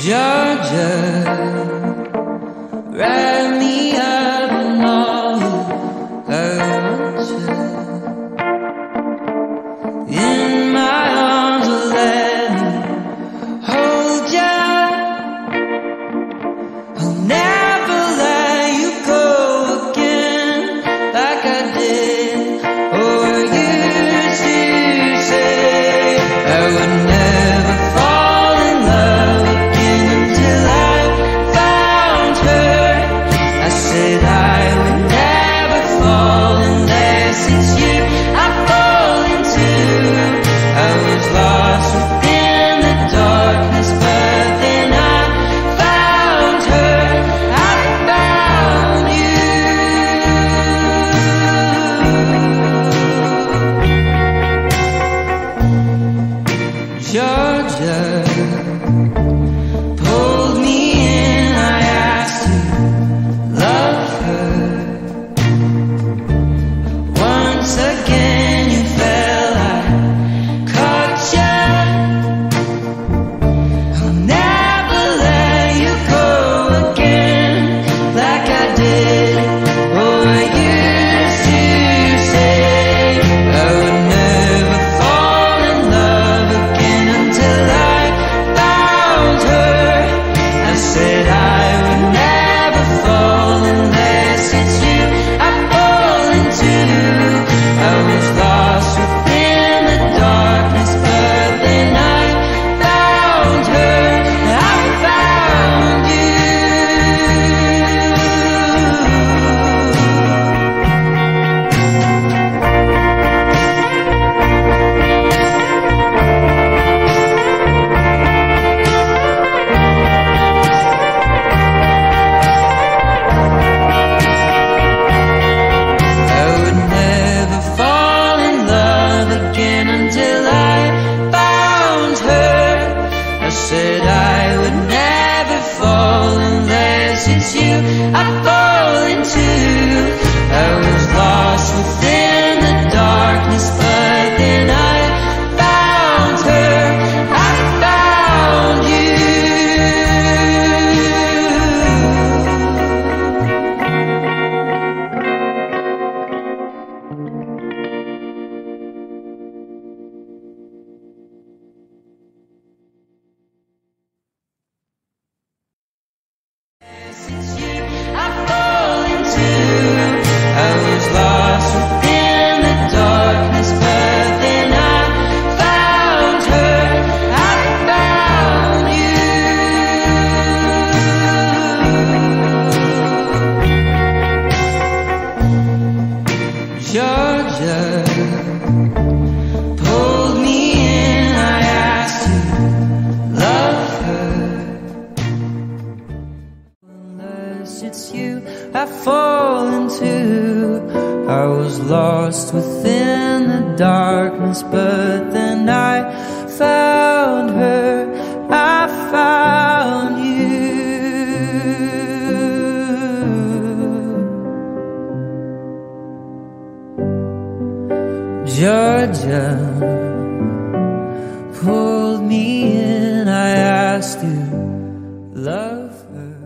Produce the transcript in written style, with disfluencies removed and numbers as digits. Georgia, wrap me up in all your lunches. In my arms, let me hold ya. I'll never let you go again like I did. Or used to say I would never fall. Georgia pulled me in, I asked to love her. Once again you fell, I caught you. I'll never let you go again like I did. Oh, I used to say I would never fall in love again until I found her. I said I would never fall unless it's you I fall into. I was lost within the darkness, but then I found her. I found it's you I fall into. I was lost within the darkness, but then I found her. I found you. It's you I fall into. I was lost within the darkness, but then I found her. I found you. Georgia pulled me in, I asked to love her. It's you I fall into. I was lost within the darkness, but then I found her. I found you. Georgia pulled me in, I asked you love her.